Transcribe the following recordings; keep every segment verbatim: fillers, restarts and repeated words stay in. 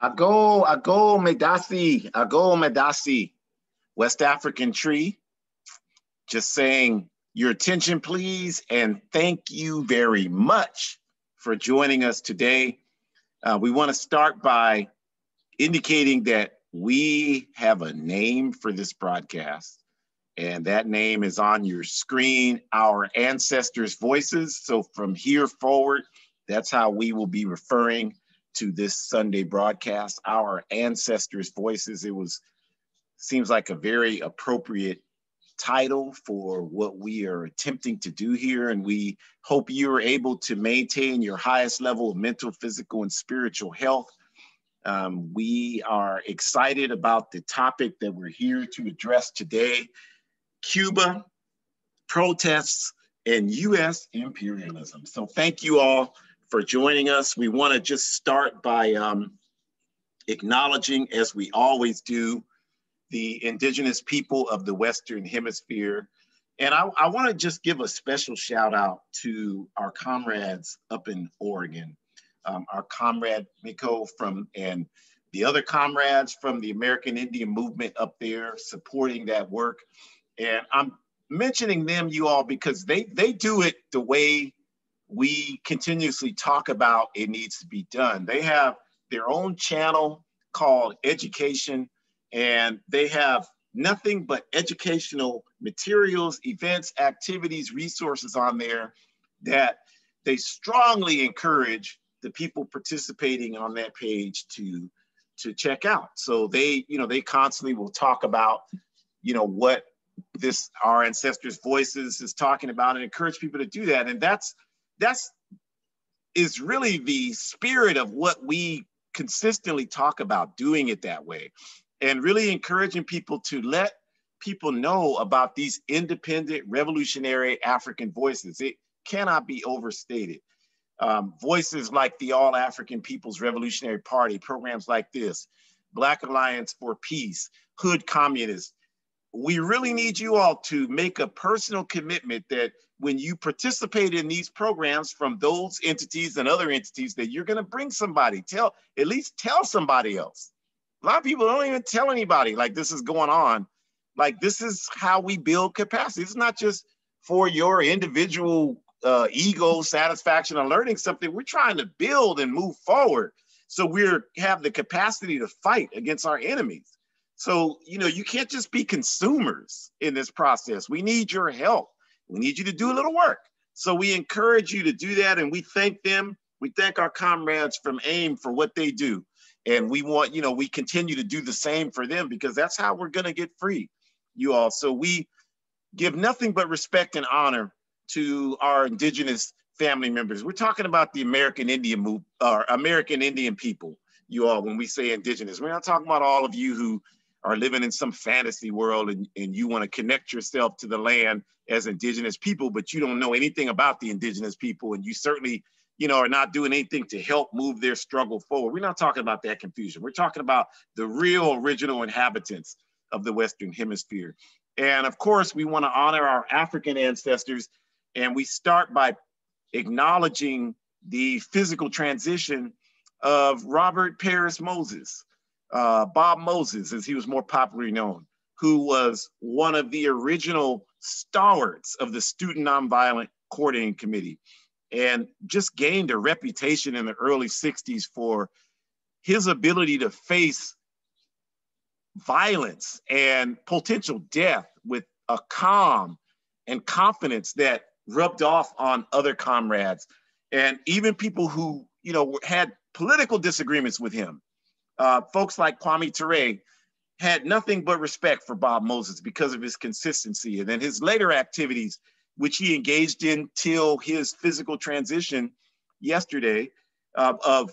Ago, Ago Medasi, Ago Medasi, West African tree. Just saying your attention, please, and thank you very much for joining us today. Uh, we want to start by indicating that we have a name for this broadcast, and that name is on your screen, Our Ancestors' Voices. So from here forward, that's how we will be referring to this Sunday broadcast, Our Ancestors' Voices. It was, seems like a very appropriate title for what we are attempting to do here. And we hope you're able to maintain your highest level of mental, physical, and spiritual health. Um, we are excited about the topic that we're here to address today, Cuba, protests, and U S imperialism. So thank you all for joining us. We want to just start by um, acknowledging, as we always do, the indigenous people of the Western Hemisphere. And I, I want to just give a special shout out to our comrades up in Oregon, um, our comrade Miko from, and the other comrades from the American Indian Movement up there supporting that work. And I'm mentioning them, you all, because they, they do it the way we continuously talk about it needs to be done. They have their own channel called Education, and they have nothing but educational materials, events, activities, resources on there that they strongly encourage the people participating on that page to, to check out. So they, you know, they constantly will talk about, you know, what this Our Ancestors' Voices is talking about and encourage people to do that. And that's, that's is really the spirit of what we consistently talk about, doing it that way, and really encouraging people to let people know about these independent, revolutionary African voices. It cannot be overstated. Um, voices like the All African People's Revolutionary Party, programs like this, Black Alliance for Peace, Hood Communists. We really need you all to make a personal commitment that when you participate in these programs from those entities and other entities, that you're gonna bring somebody, tell, at least tell somebody else. A lot of people don't even tell anybody like this is going on. Like, this is how we build capacity. It's not just for your individual uh, ego satisfaction or learning something. We're trying to build and move forward, so we have the capacity to fight against our enemies. So, you know, you can't just be consumers in this process. We need your help. We need you to do a little work. So we encourage you to do that, and we thank them. We thank our comrades from A I M for what they do. And we want, you know, we continue to do the same for them, because that's how we're gonna get free, you all. So we give nothing but respect and honor to our indigenous family members. We're talking about the American Indian move, or American Indian people, you all, when we say indigenous. We're not talking about all of you who are living in some fantasy world and, and you want to connect yourself to the land as indigenous people, but you don't know anything about the indigenous people, and you certainly, you know, are not doing anything to help move their struggle forward. We're not talking about that confusion. We're talking about the real original inhabitants of the Western Hemisphere. And of course, we want to honor our African ancestors, and we start by acknowledging the physical transition of Robert Paris Moses, Uh, Bob Moses, as he was more popularly known, who was one of the original stalwarts of the Student Nonviolent Coordinating Committee, and just gained a reputation in the early sixties for his ability to face violence and potential death with a calm and confidence that rubbed off on other comrades, and even people who, you know, had political disagreements with him. Uh, folks like Kwame Ture had nothing but respect for Bob Moses because of his consistency, and then his later activities, which he engaged in till his physical transition yesterday, uh, of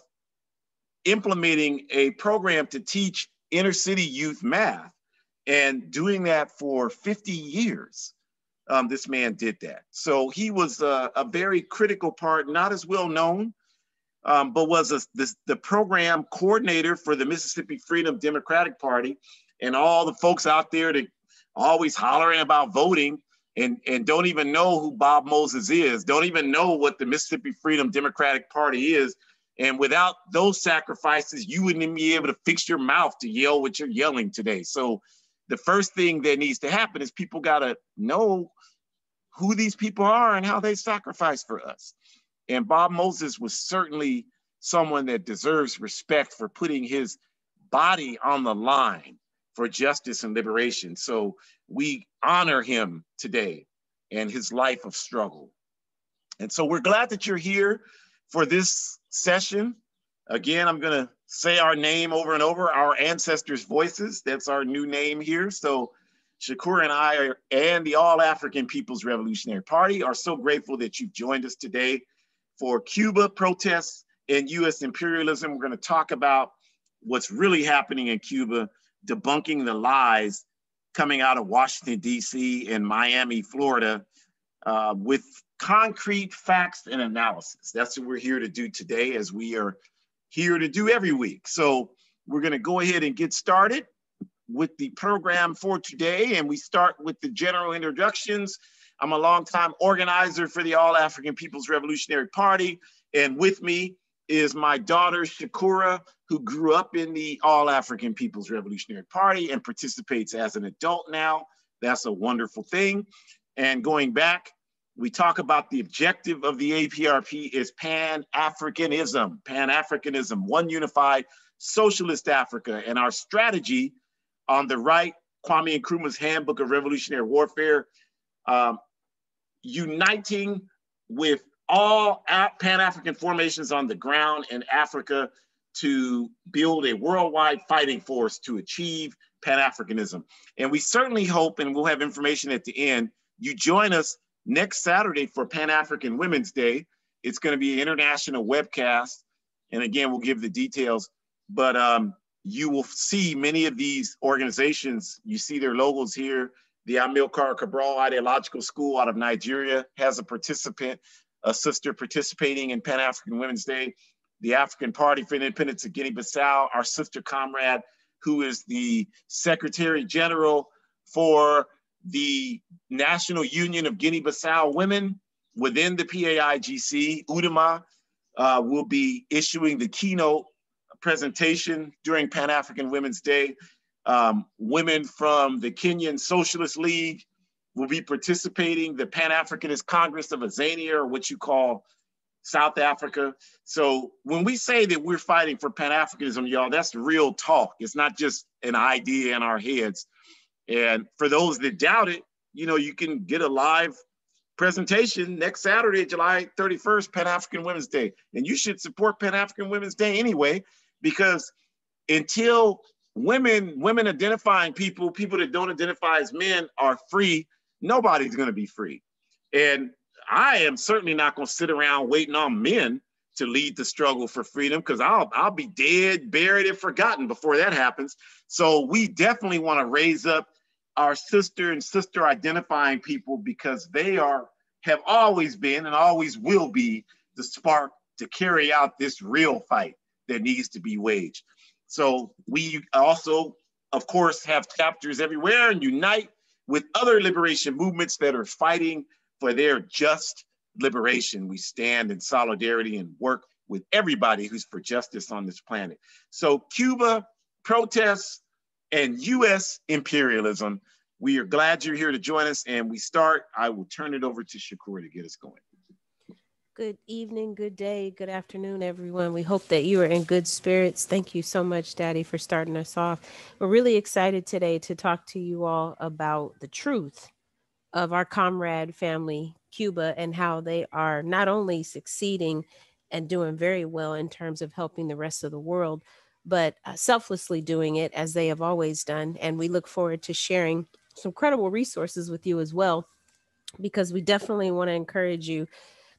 implementing a program to teach inner city youth math, and doing that for fifty years. Um, this man did that. So he was a, a very critical part, not as well known, Um, but was a, this, the program coordinator for the Mississippi Freedom Democratic Party, and all the folks out there that always hollering about voting and, and don't even know who Bob Moses is, don't even know what the Mississippi Freedom Democratic Party is. And without those sacrifices, you wouldn't be able to fix your mouth to yell what you're yelling today. So the first thing that needs to happen is people gotta know who these people are and how they sacrifice for us. And Bob Moses was certainly someone that deserves respect for putting his body on the line for justice and liberation. So we honor him today and his life of struggle. And so we're glad that you're here for this session. Again, I'm gonna say our name over and over, Our Ancestors' Voices. That's our new name here. So Shakur and I are, and the All African People's Revolutionary Party are so grateful that you've joined us today for Cuba protests and U S imperialism. We're gonna talk about what's really happening in Cuba, debunking the lies coming out of Washington, D C and Miami, Florida, uh, with concrete facts and analysis. That's what we're here to do today, as we are here to do every week. So we're gonna go ahead and get started with the program for today. And we start with the general introductions. I'm a longtime organizer for the All African People's Revolutionary Party. And with me is my daughter, Shukura, who grew up in the All African People's Revolutionary Party and participates as an adult now. That's a wonderful thing. And going back, we talk about the objective of the A P R P is Pan-Africanism, Pan-Africanism, one unified socialist Africa. And our strategy on the right, Kwame Nkrumah's Handbook of Revolutionary Warfare, um, uniting with all Pan-African formations on the ground in Africa to build a worldwide fighting force to achieve Pan-Africanism. And we certainly hope, and we'll have information at the end, you join us next Saturday for Pan-African Women's Day. It's gonna be an international webcast. And again, we'll give the details, but um, you will see many of these organizations. You see their logos here. The Amilcar Cabral Ideological School out of Nigeria has a participant, a sister participating in Pan-African Women's Day. The African Party for Independence of Guinea-Bissau, our sister comrade, who is the Secretary General for the National Union of Guinea-Bissau Women within the P A I G C, Uduma, uh, will be issuing the keynote presentation during Pan-African Women's Day. Um, women from the Kenyan Socialist League will be participating, the Pan-Africanist Congress of Azania, or what you call South Africa. So when we say that we're fighting for Pan-Africanism, y'all, that's real talk. It's not just an idea in our heads. And for those that doubt it, you know, you can get a live presentation next Saturday, July thirty-first, Pan-African Women's Day. And you should support Pan-African Women's Day anyway, because until women, women identifying people, people that don't identify as men are free, nobody's gonna be free. And I am certainly not gonna sit around waiting on men to lead the struggle for freedom, because I'll, I'll be dead, buried, and forgotten before that happens. So we definitely wanna raise up our sister and sister identifying people, because they are, have always been and always will be the spark to carry out this real fight that needs to be waged. So we also, of course, have chapters everywhere and unite with other liberation movements that are fighting for their just liberation. We stand in solidarity and work with everybody who's for justice on this planet. So Cuba protests and U S imperialism. We are glad you're here to join us, and we start. I will turn it over to Shakur to get us going. Good evening, good day, good afternoon, everyone. We hope that you are in good spirits. Thank you so much, Daddy, for starting us off. We're really excited today to talk to you all about the truth of our comrade family, Cuba, and how they are not only succeeding and doing very well in terms of helping the rest of the world, but selflessly doing it as they have always done. And we look forward to sharing some credible resources with you as well, because we definitely want to encourage you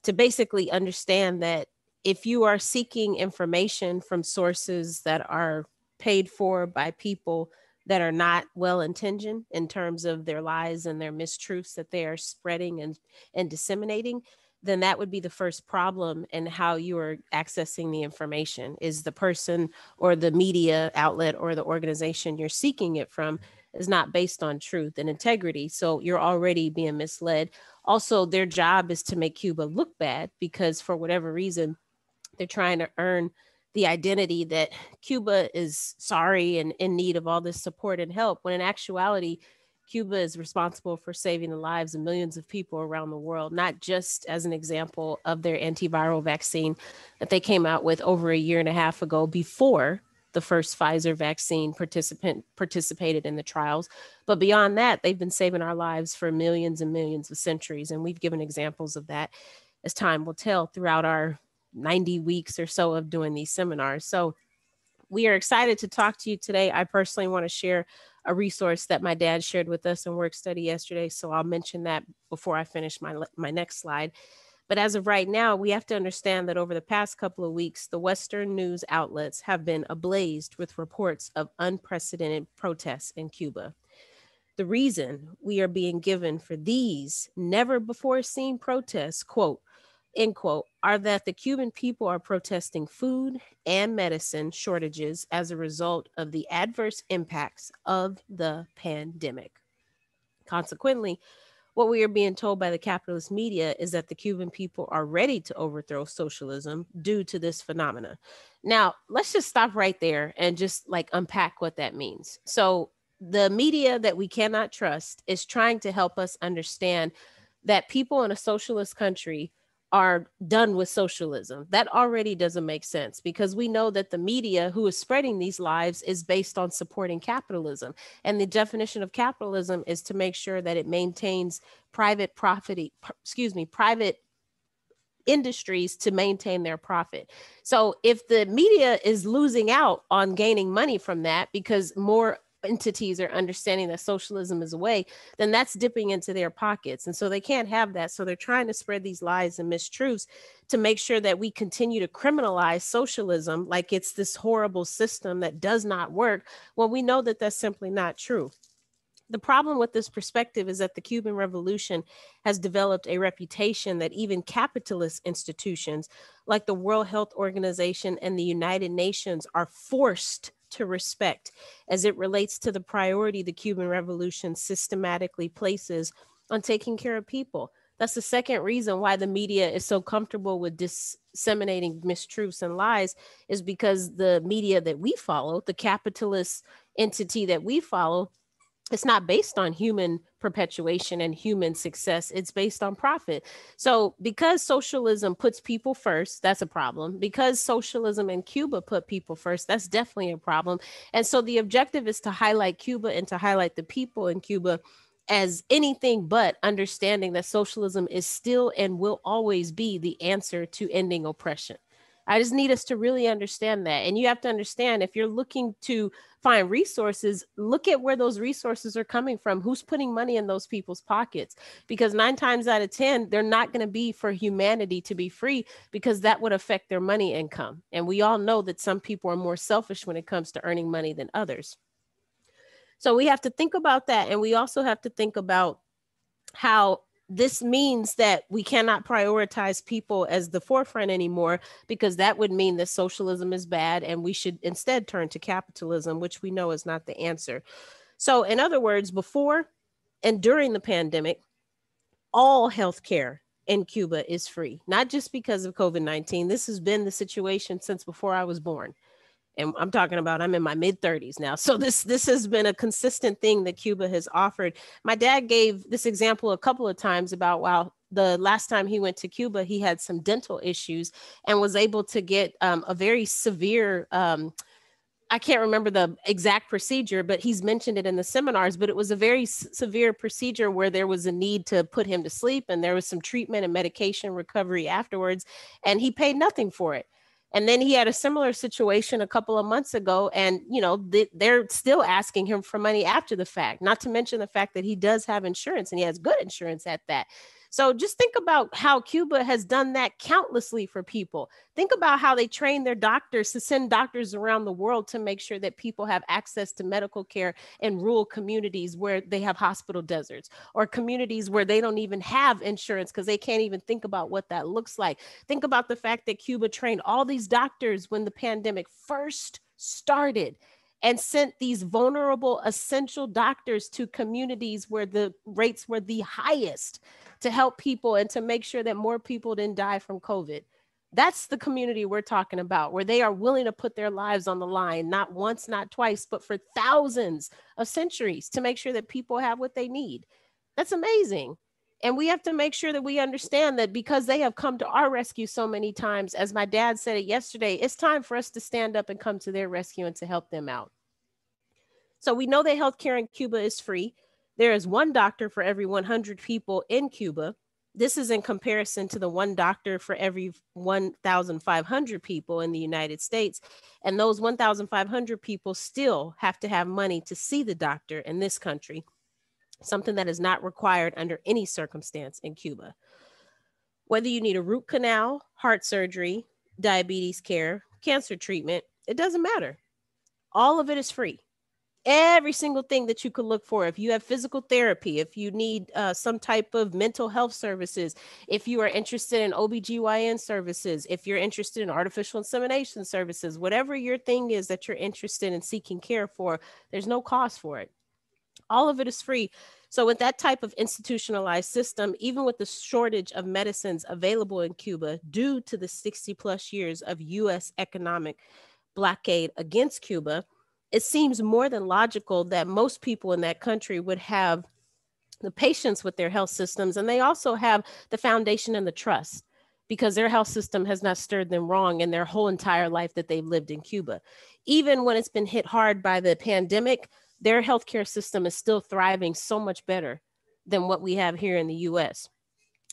to basically understand that if you are seeking information from sources that are paid for by people that are not well-intentioned in terms of their lies and their mistruths that they are spreading and, and disseminating, then that would be the first problem in how you are accessing the information, is the person or the media outlet or the organization you're seeking it from is not based on truth and integrity. So you're already being misled. Also, their job is to make Cuba look bad, because for whatever reason, They're trying to earn the identity that Cuba is sorry and in need of all this support and help, when in actuality, Cuba is responsible for saving the lives of millions of people around the world, not just as an example of their antiviral vaccine that they came out with over a year and a half ago before the first Pfizer vaccine participant participated in the trials. But beyond that, they've been saving our lives for millions and millions of centuries. And we've given examples of that, as time will tell, throughout our ninety weeks or so of doing these seminars. So we are excited to talk to you today. I personally want to share a resource that my dad shared with us in work study yesterday. So I'll mention that before I finish my, my next slide. But as of right now, we have to understand that over the past couple of weeks, the Western news outlets have been ablazed with reports of unprecedented protests in Cuba. The reason we are being given for these never before seen protests, quote, end quote, are that the Cuban people are protesting food and medicine shortages as a result of the adverse impacts of the pandemic. Consequently, what we are being told by the capitalist media is that the Cuban people are ready to overthrow socialism due to this phenomena. Now, let's just stop right there and just like unpack what that means. So the media that we cannot trust is trying to help us understand that people in a socialist country are done with socialism. That already doesn't make sense, because we know that the media who is spreading these lies is based on supporting capitalism. And the definition of capitalism is to make sure that it maintains private property, excuse me, private industries to maintain their profit. So if the media is losing out on gaining money from that because more entities are understanding that socialism is a way, then that's dipping into their pockets. And so they can't have that. So they're trying to spread these lies and mistruths to make sure that we continue to criminalize socialism like it's this horrible system that does not work, when we know that that's simply not true. The problem with this perspective is that the Cuban Revolution has developed a reputation that even capitalist institutions like the World Health Organization and the United Nations are forced to respect as it relates to the priority the Cuban Revolution systematically places on taking care of people. That's the second reason why the media is so comfortable with disseminating mistruths and lies, is because the media that we follow, the capitalist entity that we follow, it's not based on human perpetuation and human success. It's based on profit. So because socialism puts people first, that's a problem. Because socialism in Cuba put people first, that's definitely a problem. And so the objective is to highlight Cuba and to highlight the people in Cuba as anything but understanding that socialism is still and will always be the answer to ending oppression. I just need us to really understand that. And you have to understand, if you're looking to find resources, look at where those resources are coming from. Who's putting money in those people's pockets? Because nine times out of ten, they're not going to be for humanity to be free, because that would affect their money income. And we all know that some people are more selfish when it comes to earning money than others. So we have to think about that. And we also have to think about how this means that we cannot prioritize people as the forefront anymore, because that would mean that socialism is bad and we should instead turn to capitalism, which we know is not the answer. So in other words, before and during the pandemic, all healthcare in Cuba is free, not just because of COVID nineteen. This has been the situation since before I was born. And I'm talking about, I'm in my mid thirties now. So this, this has been a consistent thing that Cuba has offered. My dad gave this example a couple of times about, wow, the last time he went to Cuba, he had some dental issues and was able to get um, a very severe, um, I can't remember the exact procedure, but he's mentioned it in the seminars, but it was a very s- severe procedure where there was a need to put him to sleep, and there was some treatment and medication recovery afterwards, and he paid nothing for it. And then he had a similar situation a couple of months ago. And, you know, they, they're still asking him for money after the fact, not to mention the fact that he does have insurance, and he has good insurance at that. So just think about how Cuba has done that countlessly for people. Think about how they train their doctors to send doctors around the world to make sure that people have access to medical care in rural communities where they have hospital deserts, or communities where they don't even have insurance because they can't even think about what that looks like. Think about the fact that Cuba trained all these doctors when the pandemic first started, and sent these vulnerable essential doctors to communities where the rates were the highest to help people and to make sure that more people didn't die from COVID. That's the community we're talking about, where they are willing to put their lives on the line, not once, not twice, but for thousands of centuries to make sure that people have what they need. That's amazing. And we have to make sure that we understand that, because they have come to our rescue so many times, as my dad said it yesterday, it's time for us to stand up and come to their rescue and to help them out. So we know that healthcare in Cuba is free. There is one doctor for every one hundred people in Cuba. This is in comparison to the one doctor for every one thousand five hundred people in the United States. And those one thousand five hundred people still have to have money to see the doctor in this country, something that is not required under any circumstance in Cuba. Whether you need a root canal, heart surgery, diabetes care, cancer treatment, it doesn't matter. All of it is free. Every single thing that you could look for. If you have physical therapy, if you need uh, some type of mental health services, if you are interested in O B G Y N services, if you're interested in artificial insemination services, whatever your thing is that you're interested in seeking care for, there's no cost for it. All of it is free. So with that type of institutionalized system, even with the shortage of medicines available in Cuba due to the sixty plus years of U S economic blockade against Cuba, it seems more than logical that most people in that country would have the patience with their health systems. And they also have the foundation and the trust, because their health system has not stirred them wrong in their whole entire life that they've lived in Cuba. Even when it's been hit hard by the pandemic, their healthcare system is still thriving so much better than what we have here in the U S.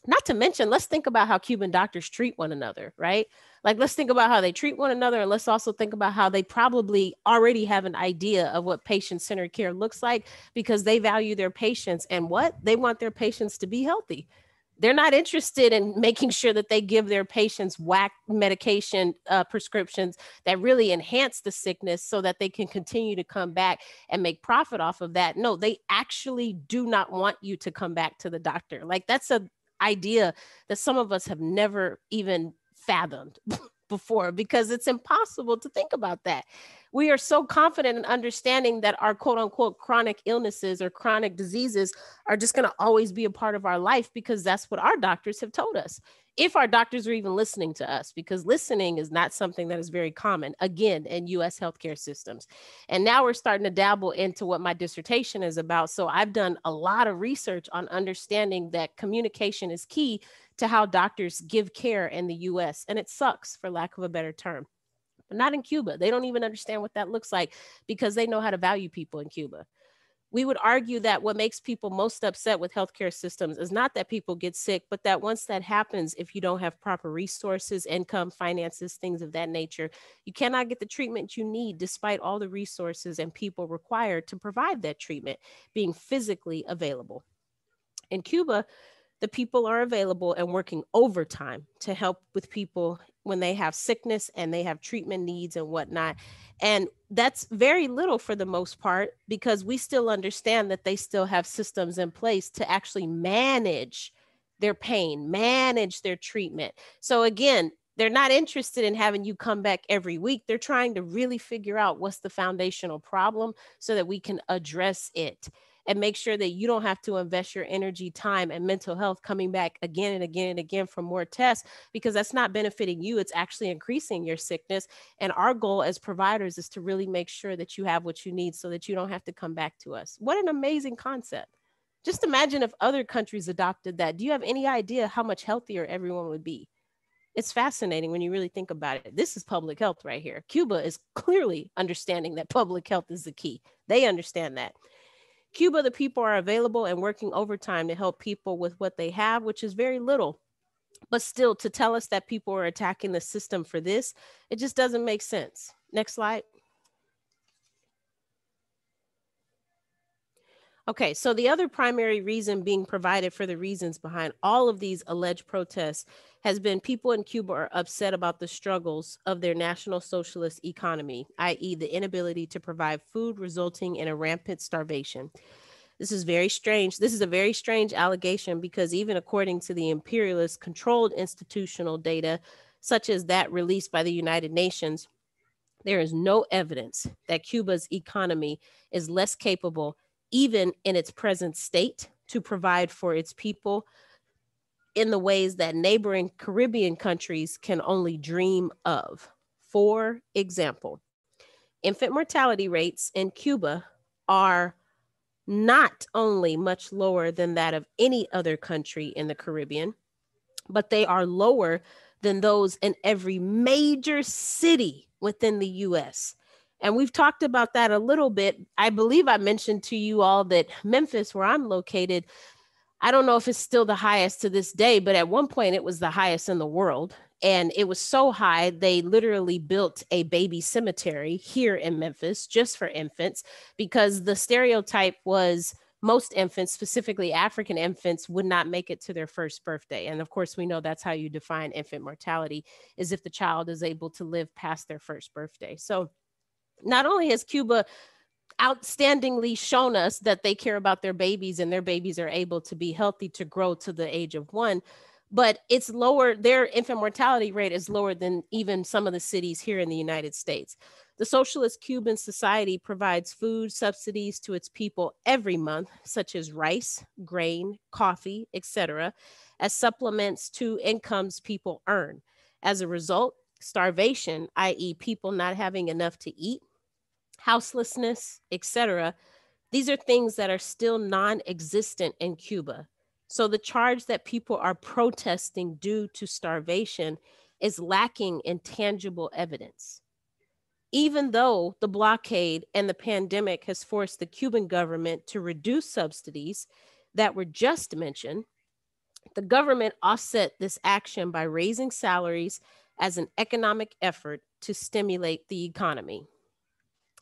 Not to mention, let's think about how Cuban doctors treat one another, right? Like, let's think about how they treat one another. And let's also think about how they probably already have an idea of what patient-centered care looks like, because they value their patients. And what? They want their patients to be healthy. They're not interested in making sure that they give their patients whack medication uh, prescriptions that really enhance the sickness so that they can continue to come back and make profit off of that. No, they actually do not want you to come back to the doctor. Like, that's a idea that some of us have never even fathomed before, because it's impossible to think about that. We are so confident in understanding that our quote unquote chronic illnesses or chronic diseases are just going to always be a part of our life, because that's what our doctors have told us. If our doctors are even listening to us, because listening is not something that is very common, again, in U S healthcare systems. And now we're starting to dabble into what my dissertation is about. So I've done a lot of research on understanding that communication is key to how doctors give care in the U S. And it sucks, for lack of a better term. But not in Cuba. They don't even understand what that looks like, because they know how to value people in Cuba. We would argue that what makes people most upset with healthcare systems is not that people get sick, but that once that happens, if you don't have proper resources, income, finances, things of that nature, you cannot get the treatment you need despite all the resources and people required to provide that treatment being physically available. In Cuba, the people are available and working overtime to help with people when they have sickness and they have treatment needs and whatnot. And that's very little for the most part, because we still understand that they still have systems in place to actually manage their pain, manage their treatment. So again, they're not interested in having you come back every week. They're trying to really figure out what's the foundational problem so that we can address it and make sure that you don't have to invest your energy, time, and mental health coming back again and again and again for more tests, because that's not benefiting you. It's actually increasing your sickness. And our goal as providers is to really make sure that you have what you need so that you don't have to come back to us. What an amazing concept. Just imagine if other countries adopted that. Do you have any idea how much healthier everyone would be? It's fascinating when you really think about it. This is public health right here. Cuba is clearly understanding that public health is the key. They understand that. Cuba, the people are available and working overtime to help people with what they have, which is very little. But still, to tell us that people are attacking the system for this, it just doesn't make sense. Next slide. Okay, so the other primary reason being provided for the reasons behind all of these alleged protests has been people in Cuba are upset about the struggles of their national socialist economy, that is the inability to provide food, resulting in a rampant starvation. This is very strange. This is a very strange allegation, because even according to the imperialist controlled institutional data, such as that released by the United Nations, there is no evidence that Cuba's economy is less capable, even in its present state, to provide for its people in the ways that neighboring Caribbean countries can only dream of. For example, infant mortality rates in Cuba are not only much lower than that of any other country in the Caribbean, but they are lower than those in every major city within the U S. And we've talked about that a little bit. I believe I mentioned to you all that Memphis, where I'm located, I don't know if it's still the highest to this day, but at one point it was the highest in the world. And it was so high, they literally built a baby cemetery here in Memphis just for infants, because the stereotype was most infants, specifically African infants, would not make it to their first birthday. And of course, we know that's how you define infant mortality, is if the child is able to live past their first birthday. So not only has Cuba outstandingly shown us that they care about their babies and their babies are able to be healthy to grow to the age of one, but it's lower, their infant mortality rate is lower than even some of the cities here in the United States. The Socialist Cuban Society provides food subsidies to its people every month, such as rice, grain, coffee, et cetera, as supplements to incomes people earn. As a result, starvation, that is people not having enough to eat, houselessness, et cetera, these are things that are still non-existent in Cuba. So the charge that people are protesting due to starvation is lacking in tangible evidence. Even though the blockade and the pandemic has forced the Cuban government to reduce subsidies that were just mentioned, the government offset this action by raising salaries as an economic effort to stimulate the economy.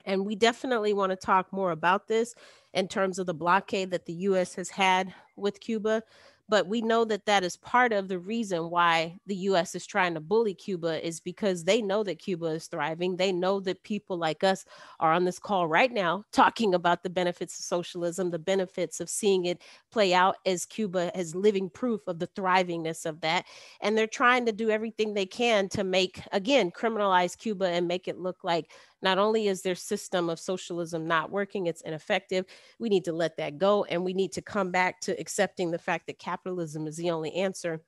And we definitely want to talk more about this in terms of the blockade that the U S has had with Cuba. But we know that that is part of the reason why the U S is trying to bully Cuba, is because they know that Cuba is thriving. They know that people like us are on this call right now talking about the benefits of socialism, the benefits of seeing it play out as Cuba, as living proof of the thrivingness of that. And they're trying to do everything they can to make, again, criminalize Cuba and make it look like not only is their system of socialism not working, it's ineffective. We need to let that go. And we need to come back to accepting the fact that capitalism is the only answer.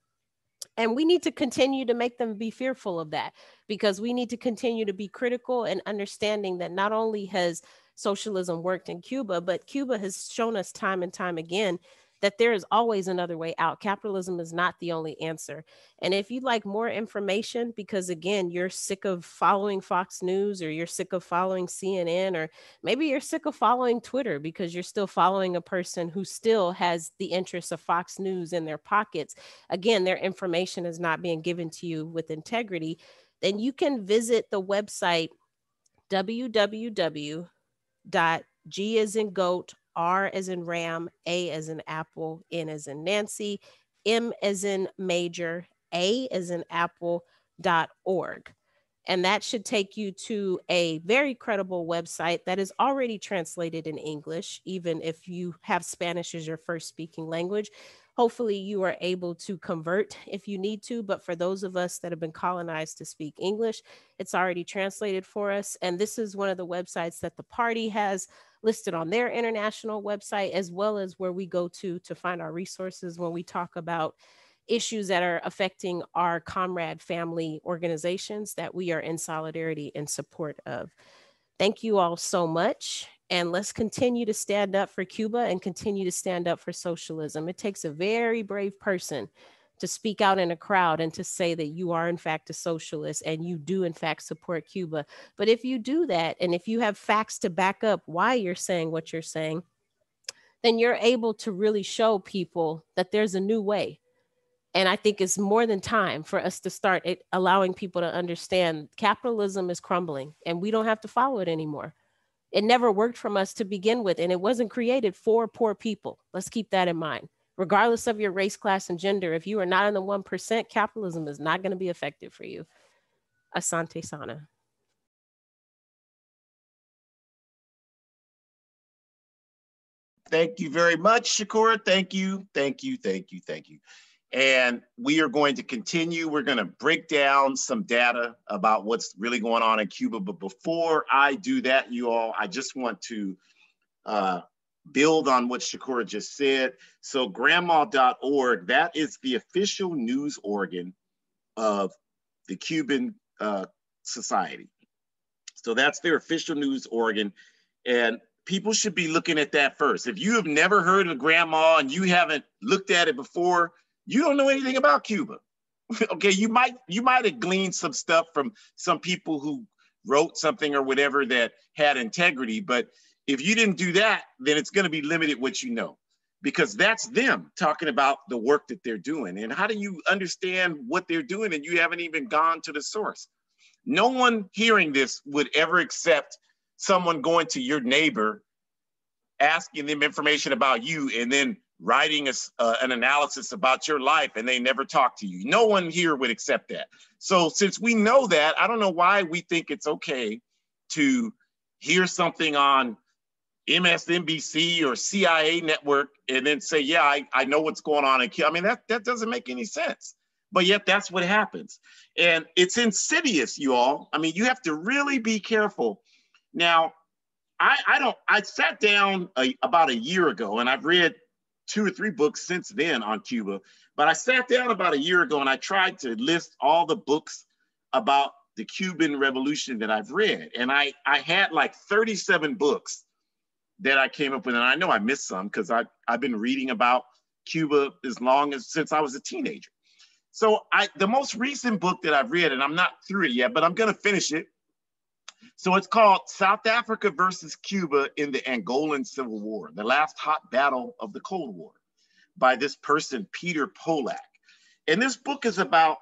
And we need to continue to make them be fearful of that, because we need to continue to be critical and understanding that not only has socialism worked in Cuba, but Cuba has shown us time and time again that there is always another way out. Capitalism is not the only answer. And if you'd like more information, because again, you're sick of following Fox News, or you're sick of following C N N, or maybe you're sick of following Twitter because you're still following a person who still has the interests of Fox News in their pockets. Again, their information is not being given to you with integrity. Then you can visit the website w w w dot g as in goat, R as in ram, A as in apple, N as in Nancy, M as in major, A as in apple dot org. And that should take you to a very credible website that is already translated in English, even if you have Spanish as your first speaking language. Hopefully you are able to convert if you need to, but for those of us that have been colonized to speak English, it's already translated for us. And this is one of the websites that the party has listed on their international website, as well as where we go to to find our resources when we talk about issues that are affecting our comrade family organizations that we are in solidarity and support of. Thank you all so much. And let's continue to stand up for Cuba and continue to stand up for socialism. It takes a very brave person to speak out in a crowd and to say that you are in fact a socialist and you do in fact support Cuba. But if you do that, and if you have facts to back up why you're saying what you're saying, then you're able to really show people that there's a new way. And I think it's more than time for us to start it, allowing people to understand capitalism is crumbling and we don't have to follow it anymore. It never worked for us to begin with, and it wasn't created for poor people. Let's keep that in mind. Regardless of your race, class, and gender, if you are not in the one percent, capitalism is not going to be effective for you. Asante sana. Thank you very much, Shukura. Thank you, thank you, thank you, thank you. And we are going to continue. We're going to break down some data about what's really going on in Cuba. But before I do that, you all, I just want to uh, build on what Shukura just said. So grandma dot org, that is the official news organ of the Cuban uh, society. So that's their official news organ. And people should be looking at that first. If you have never heard of Grandma and you haven't looked at it before, you don't know anything about Cuba. Okay, you might you might have gleaned some stuff from some people who wrote something or whatever that had integrity, but if you didn't do that, then it's going to be limited what you know, because that's them talking about the work that they're doing. And how do you understand what they're doing and you haven't even gone to the source? No one hearing this would ever accept someone going to your neighbor, asking them information about you, and then writing a, uh, an analysis about your life, and they never talk to you. No one here would accept that. So since we know that, I don't know why we think it's okay to hear something on M S N B C or C I A network and then say, yeah, I, I know what's going on in Cuba. I mean, that, that doesn't make any sense. But yet that's what happens. And it's insidious, you all. I mean, you have to really be careful. Now, I, I don't, I sat down a, about a year ago, and I've read two or three books since then on Cuba, but I sat down about a year ago and I tried to list all the books about the Cuban Revolution that I've read. And I, I had like thirty-seven books that I came up with. And I know I missed some because I, I've been reading about Cuba as long as since I was a teenager. So I, the most recent book that I've read, and I'm not through it yet, but I'm gonna finish it. So it's called South Africa versus Cuba in the Angolan Civil War, the last hot battle of the Cold War, by this person, Peter Polak. And this book is about,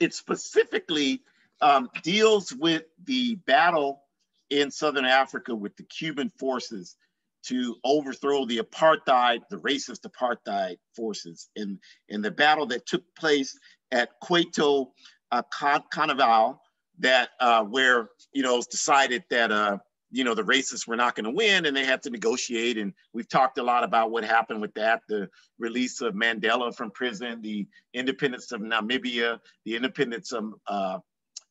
it specifically um, deals with the battle in Southern Africa with the Cuban forces to overthrow the apartheid, the racist apartheid forces, in, in the battle that took place at Cuito uh, Cuanavale, that uh, where, you know, it was decided that, uh, you know, the racists were not gonna win and they had to negotiate. And we've talked a lot about what happened with that, the release of Mandela from prison, the independence of Namibia, the independence of, uh,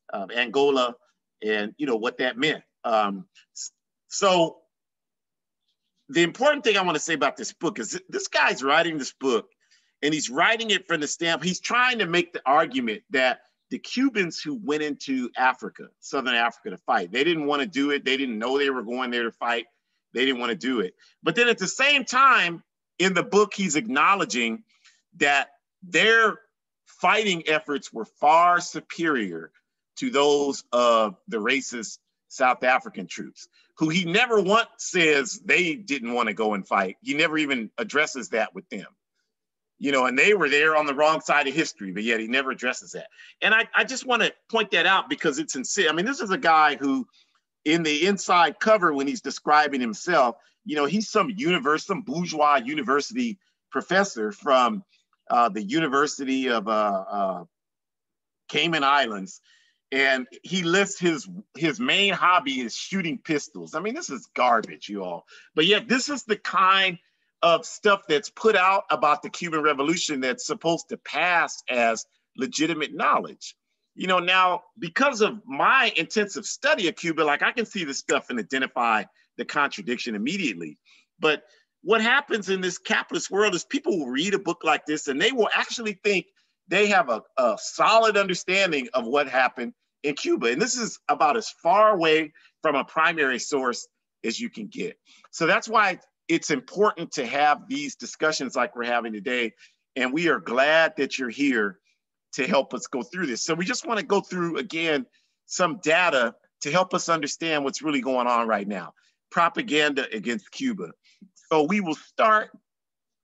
of Angola, and, you know, what that meant. Um, so the important thing I wanna say about this book is this guy's writing this book and he's writing it from the stamp. He's trying to make the argument that the Cubans who went into Africa, Southern Africa, to fight, they didn't want to do it. They didn't know they were going there to fight. They didn't want to do it. But then at the same time, in the book, he's acknowledging that their fighting efforts were far superior to those of the racist South African troops, who he never once says they didn't want to go and fight. He never even addresses that with them. You know, and they were there on the wrong side of history, but yet he never addresses that. And I, I just want to point that out because it's insane. I mean, this is a guy who, in the inside cover, when he's describing himself, you know, he's some universe, some bourgeois university professor from uh, the University of uh, uh, Cayman Islands, and he lists his his main hobby is shooting pistols. I mean, this is garbage, you all. But yet, this is the kind of stuff that's put out about the Cuban Revolution that's supposed to pass as legitimate knowledge. You know, now, because of my intensive study of Cuba, like I can see this stuff and identify the contradiction immediately. But what happens in this capitalist world is people will read a book like this and they will actually think they have a, a solid understanding of what happened in Cuba. And this is about as far away from a primary source as you can get. So that's why it's important to have these discussions like we're having today. And we are glad that you're here to help us go through this. So we just wanna go through, again, some data to help us understand what's really going on right now. Propaganda against Cuba. So we will start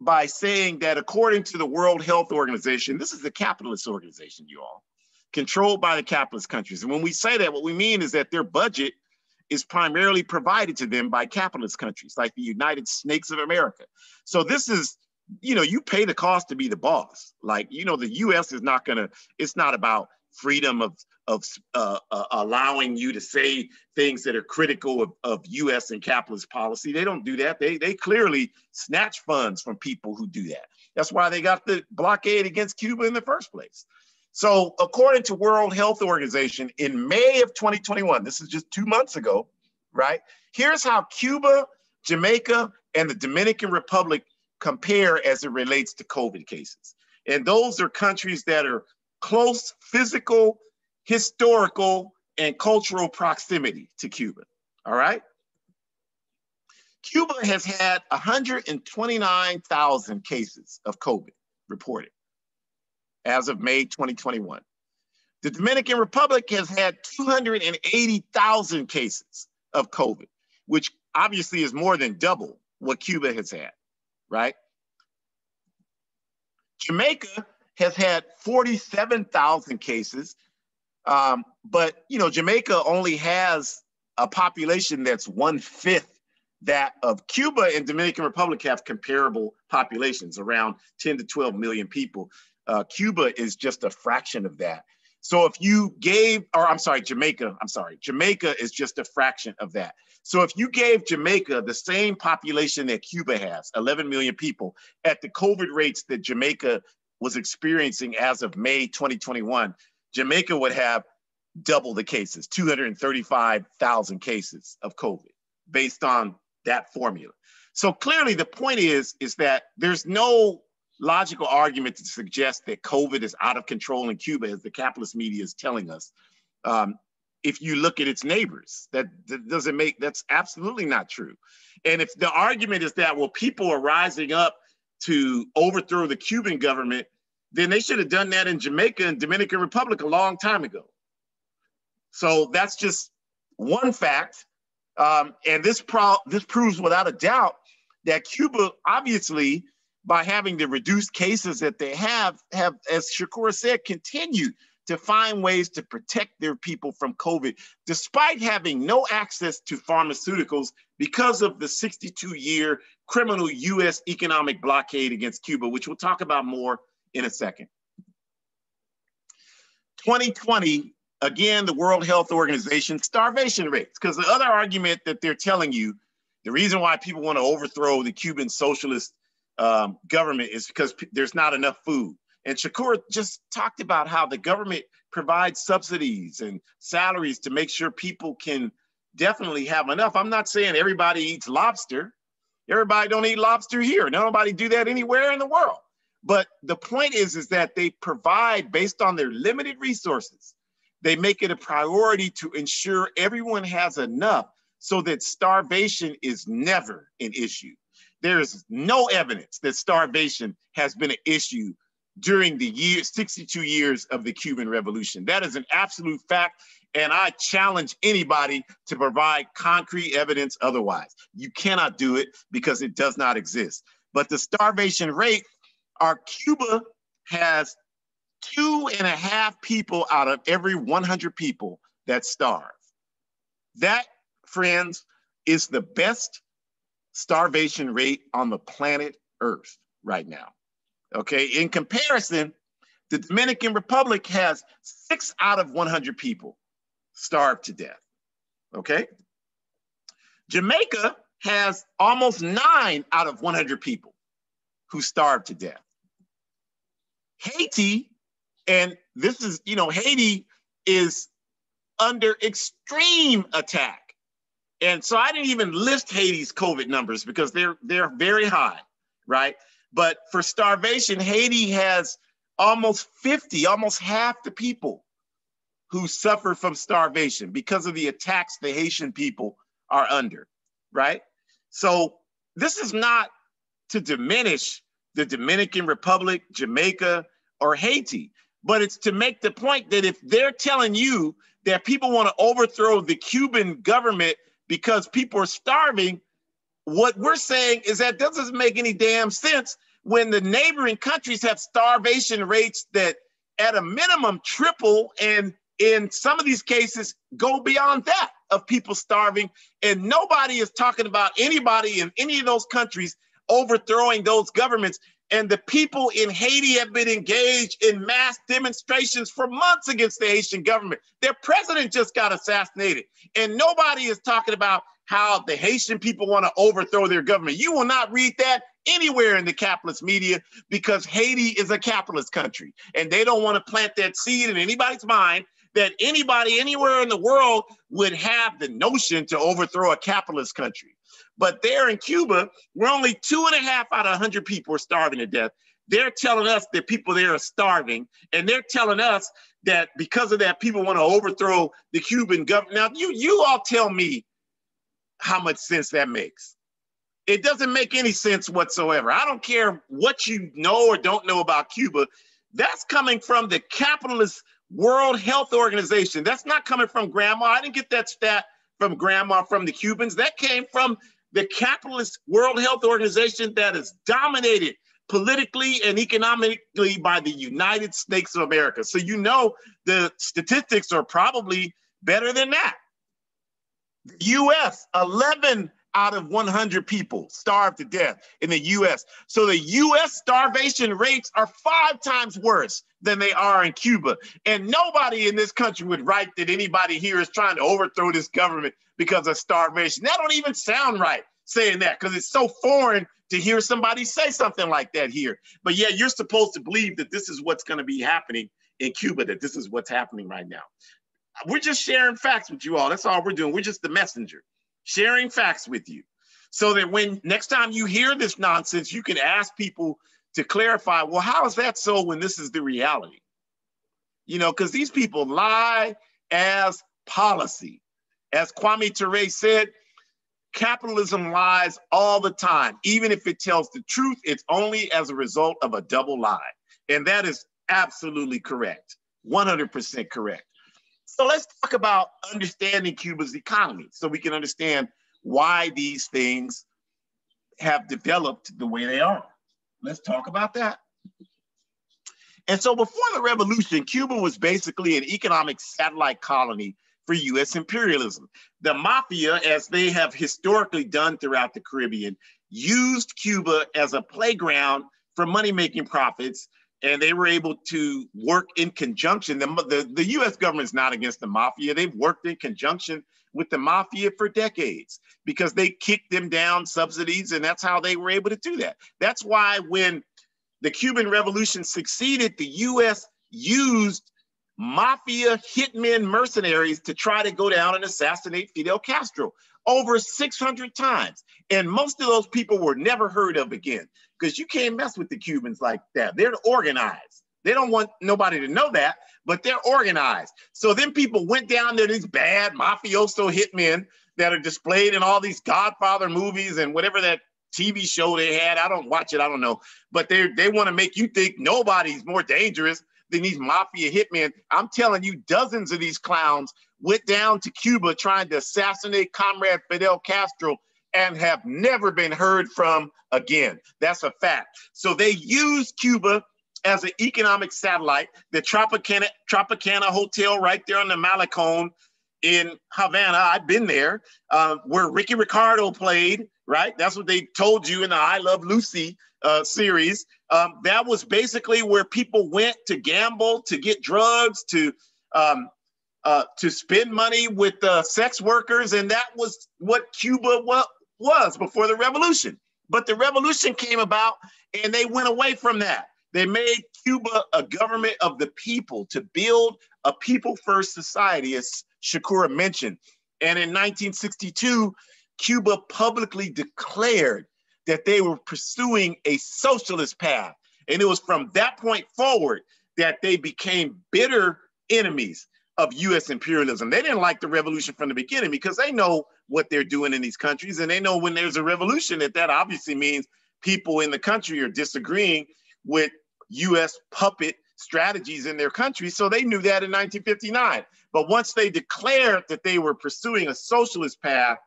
by saying that according to the World Health Organization, this is a capitalist organization, you all, controlled by the capitalist countries. And when we say that, what we mean is that their budget is primarily provided to them by capitalist countries like the United Snakes of America. So this is, you know, you pay the cost to be the boss. Like, you know, the U S is not gonna, it's not about freedom of, of uh, uh, allowing you to say things that are critical of, of U S and capitalist policy. They don't do that. They, they clearly snatch funds from people who do that. That's why they got the blockade against Cuba in the first place. So according to World Health Organization, in May of twenty twenty-one, this is just two months ago, right? Here's how Cuba Jamaica and the Dominican Republic compare as it relates to COVID cases. And those are countries that are close physical, historical, and cultural proximity to Cuba, all right? Cuba has had one hundred twenty-nine thousand cases of COVID reported as of May twenty twenty-one. The Dominican Republic has had two hundred eighty thousand cases of COVID, which obviously is more than double what Cuba has had, right? Jamaica has had forty-seven thousand cases, um, but you know, Jamaica only has a population that's one-fifth that of Cuba. And Dominican Republic have comparable populations, around ten to twelve million people. Uh, Cuba is just a fraction of that. So if you gave, or I'm sorry, Jamaica, I'm sorry, Jamaica is just a fraction of that. So if you gave Jamaica the same population that Cuba has, eleven million people, at the COVID rates that Jamaica was experiencing as of May twenty twenty-one, Jamaica would have double the cases, two hundred thirty-five thousand cases of COVID based on that formula. So clearly the point is, is that there's no logical argument to suggest that COVID is out of control in Cuba, as the capitalist media is telling us. Um, if you look at its neighbors, that, that doesn't make, that's absolutely not true. And if the argument is that, well, people are rising up to overthrow the Cuban government, then they should have done that in Jamaica and Dominican Republic a long time ago. So that's just one fact. Um, and this, pro this proves without a doubt that Cuba, obviously, by having the reduced cases that they have, have, as Shukura said, continued to find ways to protect their people from COVID, despite having no access to pharmaceuticals because of the sixty-two year criminal U S economic blockade against Cuba, which we'll talk about more in a second. twenty twenty, again, the World Health Organization starvation rates, because the other argument that they're telling you, the reason why people want to overthrow the Cuban socialist um, government is because there's not enough food. And Shakur just talked about how the government provides subsidies and salaries to make sure people can definitely have enough. I'm not saying everybody eats lobster. Everybody don't eat lobster here. Nobody do that anywhere in the world. But the point is, is that they provide, based on their limited resources, they make it a priority to ensure everyone has enough so that starvation is never an issue. There is no evidence that starvation has been an issue during the year, sixty-two years of the Cuban Revolution. That is an absolute fact, and I challenge anybody to provide concrete evidence otherwise. You cannot do it because it does not exist. But the starvation rate, our Cuba has two and a half people out of every one hundred people that starve. That, friends, is the best starvation rate on the planet Earth right now. Okay, in comparison, the Dominican Republic has six out of one hundred people starved to death, okay? Jamaica has almost nine out of one hundred people who starved to death. Haiti, and this is, you know, Haiti is under extreme attack. And so I didn't even list Haiti's COVID numbers because they're, they're very high, right? But for starvation, Haiti has almost fifty, almost half the people who suffer from starvation because of the attacks the Haitian people are under, right? So this is not to diminish the Dominican Republic, Jamaica, or Haiti, but it's to make the point that if they're telling you that people want to overthrow the Cuban government because people are starving, what we're saying is that doesn't make any damn sense when the neighboring countries have starvation rates that at a minimum triple, and in some of these cases go beyond that, of people starving. And nobody is talking about anybody in any of those countries overthrowing those governments. And the people in Haiti have been engaged in mass demonstrations for months against the Haitian government. Their president just got assassinated. And nobody is talking about how the Haitian people want to overthrow their government. You will not read that anywhere in the capitalist media because Haiti is a capitalist country and they don't want to plant that seed in anybody's mind that anybody anywhere in the world would have the notion to overthrow a capitalist country. But there in Cuba, we're only two and a half out of one hundred people are starving to death. They're telling us that people there are starving, and they're telling us that because of that, people want to overthrow the Cuban government. Now, you, you all tell me how much sense that makes. It doesn't make any sense whatsoever. I don't care what you know or don't know about Cuba. That's coming from the capitalist World Health Organization. That's not coming from Grandma. I didn't get that stat from Grandma, from the Cubans. That came from the capitalist World Health Organization that is dominated politically and economically by the United States of America. So you know the statistics are probably better than that. The U S, eleven out of one hundred people starved to death in the U S. So the U S starvation rates are five times worse than they are in Cuba. And nobody in this country would write that anybody here is trying to overthrow this government because of starvation. That don't even sound right saying that, because it's so foreign to hear somebody say something like that here. But yeah, you're supposed to believe that this is what's gonna be happening in Cuba, that this is what's happening right now. We're just sharing facts with you all. That's all we're doing. We're just the messenger, sharing facts with you. So that when next time you hear this nonsense, you can ask people to clarify, well, how is that so when this is the reality? You know, because these people lie as policy. As Kwame Ture said, capitalism lies all the time. Even if it tells the truth, it's only as a result of a double lie. And that is absolutely correct, one hundred percent correct. So let's talk about understanding Cuba's economy so we can understand why these things have developed the way they are. Let's talk about that. And so before the revolution, Cuba was basically an economic satellite colony for U S imperialism. The mafia, as they have historically done throughout the Caribbean, used Cuba as a playground for money-making profits, and they were able to work in conjunction. The, the, the U S government's not against the mafia. They've worked in conjunction with the mafia for decades because they kicked them down subsidies, and that's how they were able to do that. That's why when the Cuban Revolution succeeded, the U S used mafia hitmen mercenaries to try to go down and assassinate Fidel Castro over six hundred times. And most of those people were never heard of again, because you can't mess with the Cubans like that. They're organized. They don't want nobody to know that, but they're organized. So then people went down there, these bad mafioso hitmen that are displayed in all these Godfather movies and whatever that T V show they had. I don't watch it, I don't know. But they, they want to make you think nobody's more dangerous than these mafia hitmen. I'm telling you, dozens of these clowns went down to Cuba trying to assassinate Comrade Fidel Castro and have never been heard from again. That's a fact. So they used Cuba as an economic satellite. The Tropicana, Tropicana Hotel right there on the Malecon in Havana, I've been there, uh, where Ricky Ricardo played, right? That's what they told you in the I Love Lucy uh, series. Um, that was basically where people went to gamble, to get drugs, to um, uh, to spend money with uh, sex workers. And that was what Cuba wa was before the revolution. But the revolution came about and they went away from that. They made Cuba a government of the people, to build a people first society, as Shukura mentioned. And in nineteen sixty-two, Cuba publicly declared that they were pursuing a socialist path. And it was from that point forward that they became bitter enemies of U S imperialism. They didn't like the revolution from the beginning because they know what they're doing in these countries. And they know when there's a revolution that that obviously means people in the country are disagreeing with U S puppet strategies in their country. So they knew that in nineteen fifty-nine. But once they declared that they were pursuing a socialist path,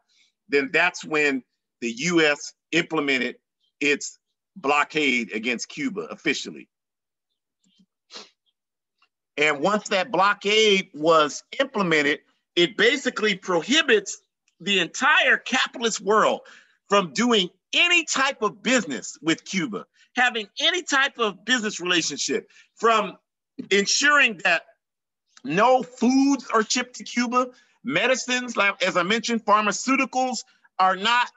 then that's when the U S implemented its blockade against Cuba officially. And once that blockade was implemented, it basically prohibits the entire capitalist world from doing any type of business with Cuba, having any type of business relationship, from ensuring that no foods are shipped to Cuba, medicines, like as I mentioned, pharmaceuticals are not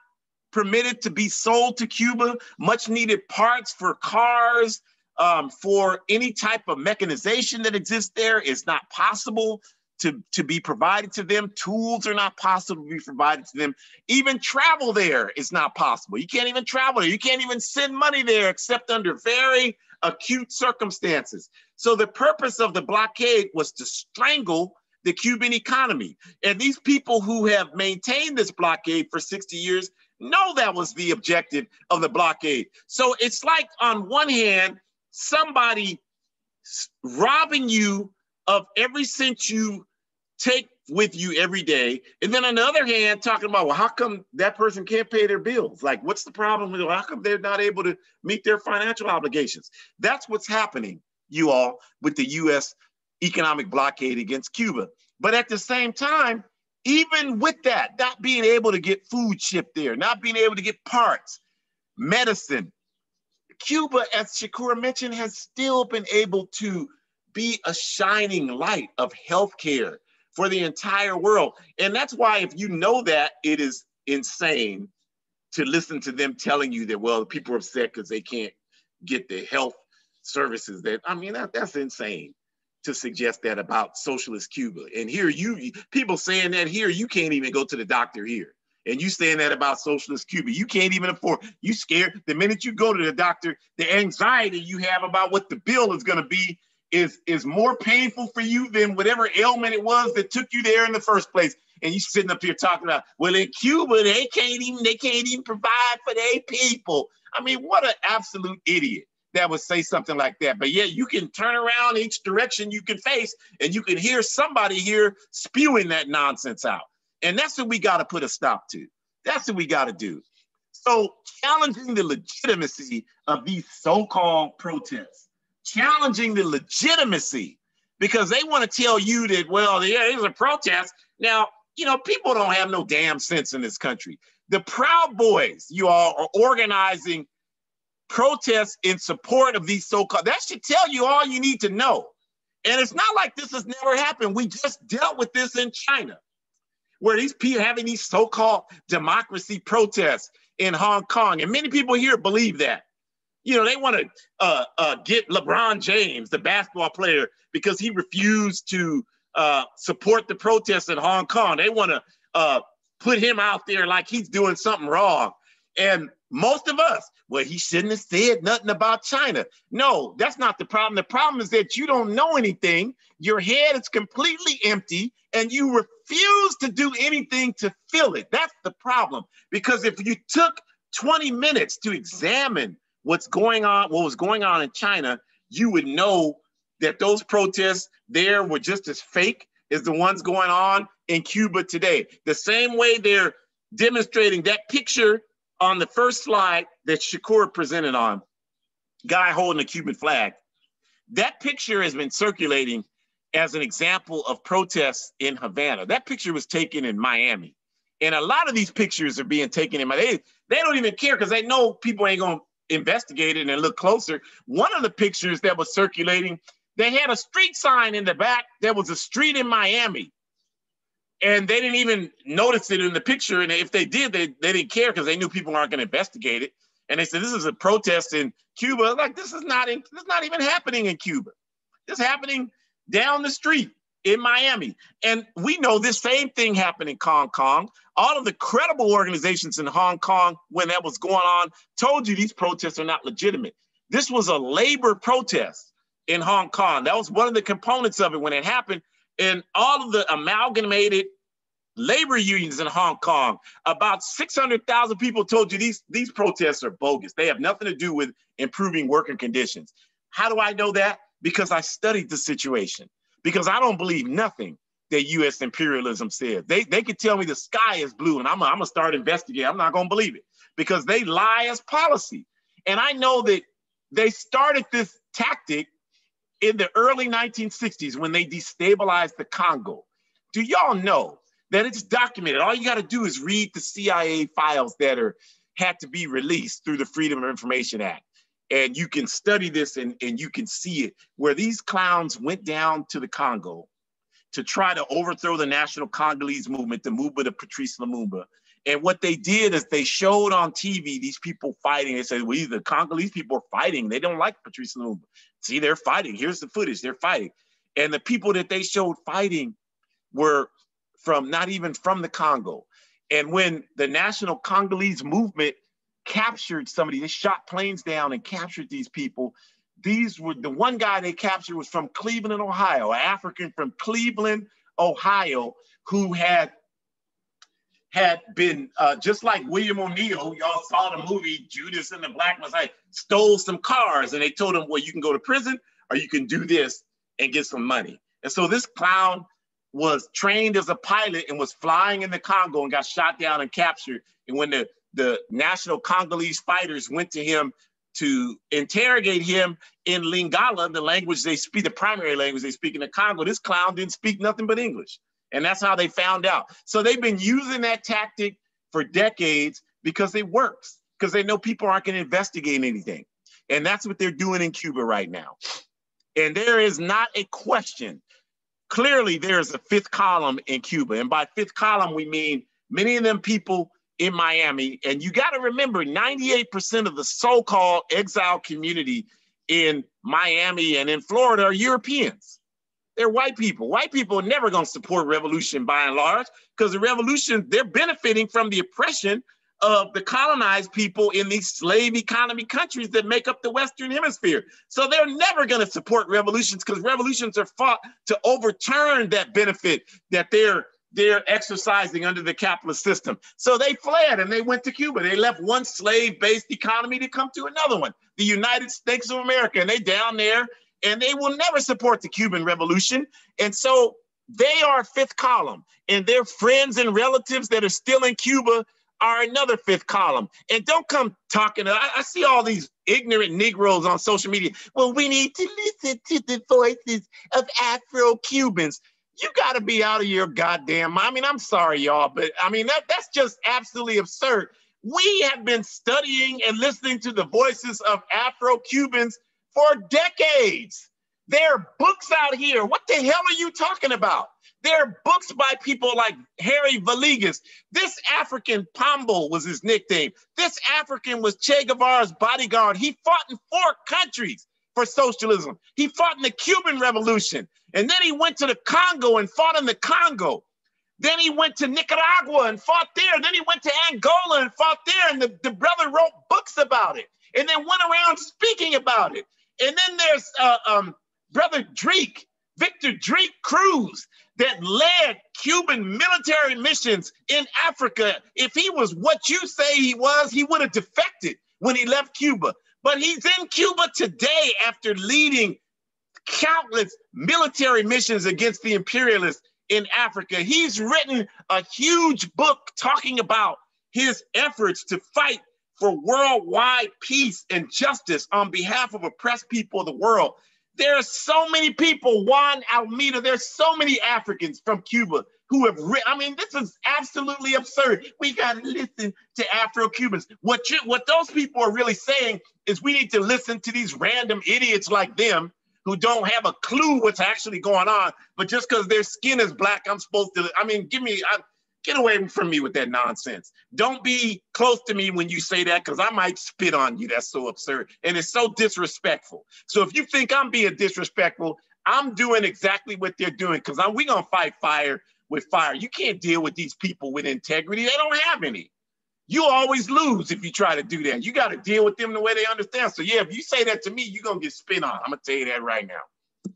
permitted to be sold to Cuba, much needed parts for cars, um, for any type of mechanization that exists there is not possible. to, to be provided to them. Tools are not possible to be provided to them. Even travel there is not possible. You can't even travel there. You can't even send money there except under very acute circumstances. So the purpose of the blockade was to strangle the Cuban economy. And these people who have maintained this blockade for sixty years know that was the objective of the blockade. So it's like, on one hand, somebody robbing you of every cent you take with you every day. And then on the other hand, talking about, well, how come that person can't pay their bills? Like, what's the problem? How come they're not able to meet their financial obligations? That's what's happening, you all, with the U S economic blockade against Cuba. But at the same time, even with that, not being able to get food shipped there, not being able to get parts, medicine, Cuba, as Shakur mentioned, has still been able to be a shining light of healthcare for the entire world. And that's why, if you know that, it is insane to listen to them telling you that, well, people are upset because they can't get the health services. That, I mean, that, that's insane to suggest that about socialist Cuba. And here you, people saying that here, you can't even go to the doctor here. And you saying that about socialist Cuba, you can't even afford, you scared. The minute you go to the doctor, the anxiety you have about what the bill is gonna be is, is more painful for you than whatever ailment it was that took you there in the first place. And you sitting up here talking about, well, in Cuba, they can't even, they can't even provide for their people. I mean, what an absolute idiot that would say something like that. But yeah, you can turn around each direction you can face and you can hear somebody here spewing that nonsense out. And that's what we gotta put a stop to. That's what we gotta do. So challenging the legitimacy of these so-called protests, challenging the legitimacy, because they wanna tell you that, well, yeah, it was a protest. Now, you know, people don't have no damn sense in this country. The Proud Boys, you all, are organizing protests in support of these so-called, that should tell you all you need to know. And it's not like this has never happened. We just dealt with this in China, where these people having these so-called democracy protests in Hong Kong. And many people here believe that. You know, they want to uh, uh, get LeBron James, the basketball player, because he refused to uh, support the protests in Hong Kong. They want to uh, put him out there like he's doing something wrong. And most of us, well, he shouldn't have said nothing about China. No, that's not the problem. The problem is that you don't know anything. Your head is completely empty and you refuse to do anything to fill it. That's the problem. Because if you took twenty minutes to examine what's going on, what was going on in China, you would know that those protests there were just as fake as the ones going on in Cuba today. The same way they're demonstrating that picture on the first slide that Shakur presented on, guy holding a Cuban flag, that picture has been circulating as an example of protests in Havana. That picture was taken in Miami. And a lot of these pictures are being taken in Miami. They, they don't even care because they know people ain't gonna investigate it and look closer. One of the pictures that was circulating, they had a street sign in the back. There was a street in Miami. And they didn't even notice it in the picture. And if they did, they, they didn't care because they knew people aren't gonna investigate it. And they said, this is a protest in Cuba. Like, this is not in, this is not even happening in Cuba. This is happening down the street in Miami. And we know this same thing happened in Hong Kong. All of the credible organizations in Hong Kong, when that was going on, told you these protests are not legitimate. This was a labor protest in Hong Kong. That was one of the components of it when it happened. And all of the amalgamated labor unions in Hong Kong, about six hundred thousand people told you these, these protests are bogus. They have nothing to do with improving working conditions. How do I know that? Because I studied the situation. Because I don't believe nothing that U S imperialism said. They, they could tell me the sky is blue and I'm going to start investigating. I'm not going to believe it because they lie as policy. And I know that they started this tactic in the early nineteen sixties, when they destabilized the Congo. Do y'all know that it's documented? All you gotta do is read the C I A files that are had to be released through the Freedom of Information Act. And you can study this and, and you can see it, where these clowns went down to the Congo to try to overthrow the National Congolese Movement, the movement of Patrice Lumumba. And what they did is they showed on T V these people fighting. They said, well, these, the Congolese people are fighting. They don't like Patrice Lumumba. See, they're fighting. Here's the footage. They're fighting. And the people that they showed fighting were from not even from the Congo. And when the National Congolese Movement captured somebody, they shot planes down and captured these people. These were the one guy they captured was from Cleveland, Ohio, an African from Cleveland, Ohio, who had had been uh, just like William O'Neill. Y'all saw the movie Judas and the Black Messiah. Stole some cars, and they told him, "Well, you can go to prison, or you can do this and get some money." And so this clown was trained as a pilot and was flying in the Congo and got shot down and captured. And when the the National Congolese fighters went to him to interrogate him in Lingala, the language they speak, the primary language they speak in the Congo, this clown didn't speak nothing but English. And that's how they found out. So they've been using that tactic for decades because it works, because they know people aren't gonna investigate anything. And that's what they're doing in Cuba right now. And there is not a question. Clearly there is a fifth column in Cuba. And by fifth column, we mean many of them people in Miami. And you gotta remember ninety-eight percent of the so-called exile community in Miami and in Florida are Europeans. They're white people. White people are never gonna support revolution by and large, because the revolution, they're benefiting from the oppression of the colonized people in these slave economy countries that make up the Western Hemisphere. So they're never gonna support revolutions, because revolutions are fought to overturn that benefit that they're they're exercising under the capitalist system. So they fled and they went to Cuba. They left one slave-based economy to come to another one, the United States of America, and they down there, and they will never support the Cuban revolution. And so they are fifth column, and their friends and relatives that are still in Cuba are another fifth column. And don't come talking, I, I see all these ignorant Negroes on social media. Well, we need to listen to the voices of Afro-Cubans. You gotta be out of your goddamn mind. I mean, I'm sorry, y'all, but I mean, that, that's just absolutely absurd. We have been studying and listening to the voices of Afro-Cubans for decades. There are books out here. What the hell are you talking about? There are books by people like Harry Valegas. This African, Pombo was his nickname. This African was Che Guevara's bodyguard. He fought in four countries for socialism. He fought in the Cuban Revolution. And then he went to the Congo and fought in the Congo. Then he went to Nicaragua and fought there. Then he went to Angola and fought there. And the, the brother wrote books about it and then went around speaking about it. And then there's uh, um, brother Drake, Victor Drake Cruz, that led Cuban military missions in Africa. If he was what you say he was, he would have defected when he left Cuba. But he's in Cuba today after leading countless military missions against the imperialists in Africa. He's written a huge book talking about his efforts to fight for worldwide peace and justice on behalf of oppressed people of the world. There are so many people, Juan Almeida, there's so many Africans from Cuba who have written, I mean, this is absolutely absurd. We gotta listen to Afro-Cubans. What, you, what those people are really saying is we need to listen to these random idiots like them who don't have a clue what's actually going on, but just because their skin is black, I'm supposed to, I mean, give me, I, get away from me with that nonsense. Don't be close to me when you say that, because I might spit on you. That's so absurd. And it's so disrespectful. So if you think I'm being disrespectful, I'm doing exactly what they're doing, because we're going to fight fire with fire. You can't deal with these people with integrity. They don't have any. You always lose if you try to do that. You got to deal with them the way they understand. So yeah, if you say that to me, you're going to get spit on. I'm going to tell you that right now.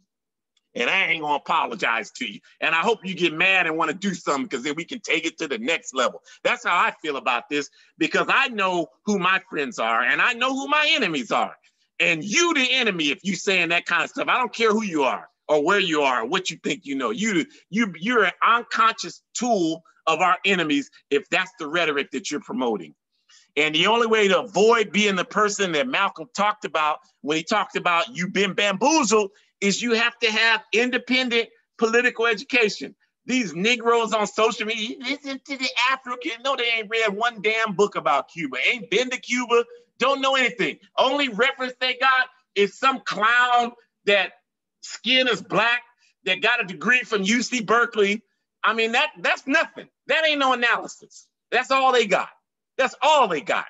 And I ain't gonna apologize to you. And I hope you get mad and wanna do something, because then we can take it to the next level. That's how I feel about this, because I know who my friends are and I know who my enemies are. And you the enemy if you saying that kind of stuff. I don't care who you are or where you are or what you think you know. You, you, you're an unconscious tool of our enemies if that's the rhetoric that you're promoting. And the only way to avoid being the person that Malcolm talked about when he talked about you've been bamboozled is you have to have independent political education. These Negroes on social media, listen to the African. No, they ain't read one damn book about Cuba. Ain't been to Cuba, don't know anything. Only reference they got is some clown that skin is black, that got a degree from U C Berkeley. I mean, that that's nothing. That ain't no analysis. That's all they got. That's all they got.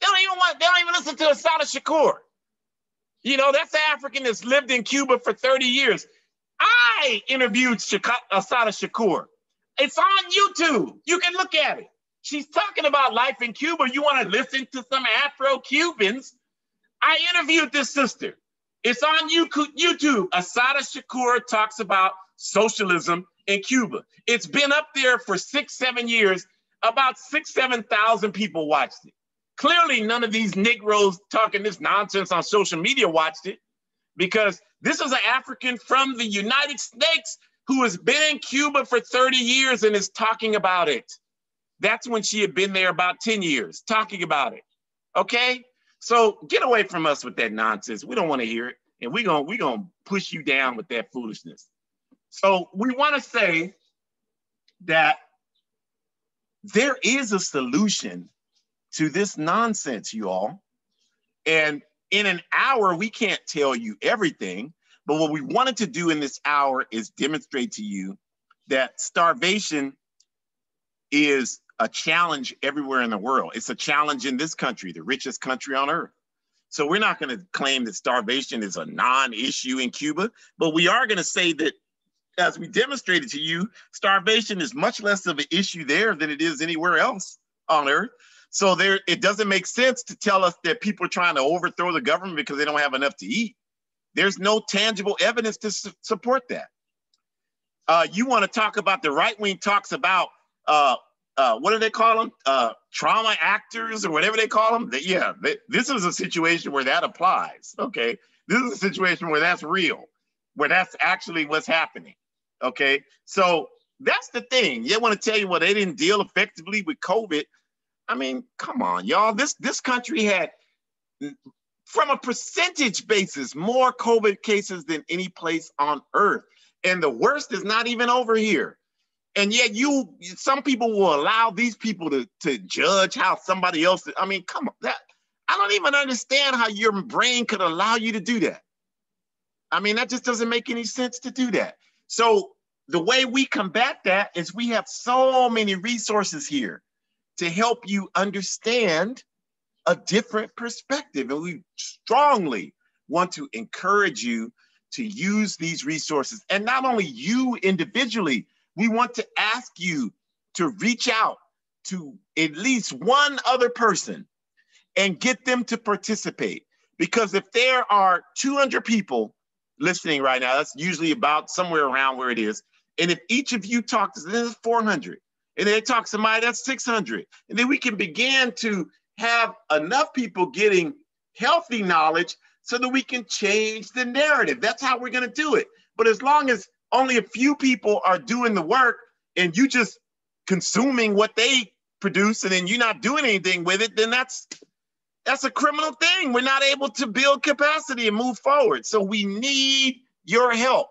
They don't even want, they don't even listen to Assata Shakur. You know, that's an African that's lived in Cuba for thirty years. I interviewed Shaka, Assata Shakur. It's on YouTube. You can look at it. She's talking about life in Cuba. You want to listen to some Afro-Cubans? I interviewed this sister. It's on YouTube. Assata Shakur talks about socialism in Cuba. It's been up there for six, seven years. About six, seven thousand people watched it. Clearly, none of these Negroes talking this nonsense on social media watched it, because this is an African from the United States who has been in Cuba for thirty years and is talking about it. That's when she had been there about ten years, talking about it, okay? So get away from us with that nonsense. We don't wanna hear it. And we're gonna, we're gonna push you down with that foolishness. So we wanna say that there is a solution to this nonsense, you all. And in an hour, we can't tell you everything, but what we wanted to do in this hour is demonstrate to you that starvation is a challenge everywhere in the world. It's a challenge in this country, the richest country on earth. So we're not gonna claim that starvation is a non-issue in Cuba, but we are gonna say that, as we demonstrated to you, starvation is much less of an issue there than it is anywhere else on earth. So there, it doesn't make sense to tell us that people are trying to overthrow the government because they don't have enough to eat. There's no tangible evidence to su- support that. Uh, you want to talk about, the right wing talks about, uh, uh, what do they call them? Uh, trauma actors or whatever they call them. They, yeah, they, this is a situation where that applies, okay? This is a situation where that's real, where that's actually what's happening, okay? So that's the thing. They want to tell you, well, they didn't deal effectively with COVID. I mean, come on, y'all. This this country had, from a percentage basis, more COVID cases than any place on earth. And the worst is not even over here. And yet you, some people will allow these people to, to judge how somebody else, I mean, come on. That, I don't even understand how your brain could allow you to do that. I mean, that just doesn't make any sense to do that. So the way we combat that is we have so many resources here to help you understand a different perspective. And we strongly want to encourage you to use these resources. And not only you individually, we want to ask you to reach out to at least one other person and get them to participate. Because if there are two hundred people listening right now, that's usually about somewhere around where it is. And if each of you talks, this is four hundred. And they talk to somebody, that's six hundred. And then we can begin to have enough people getting healthy knowledge so that we can change the narrative. That's how we're gonna do it. But as long as only a few people are doing the work and you just consuming what they produce and then you're not doing anything with it, then that's, that's a criminal thing. We're not able to build capacity and move forward. So we need your help.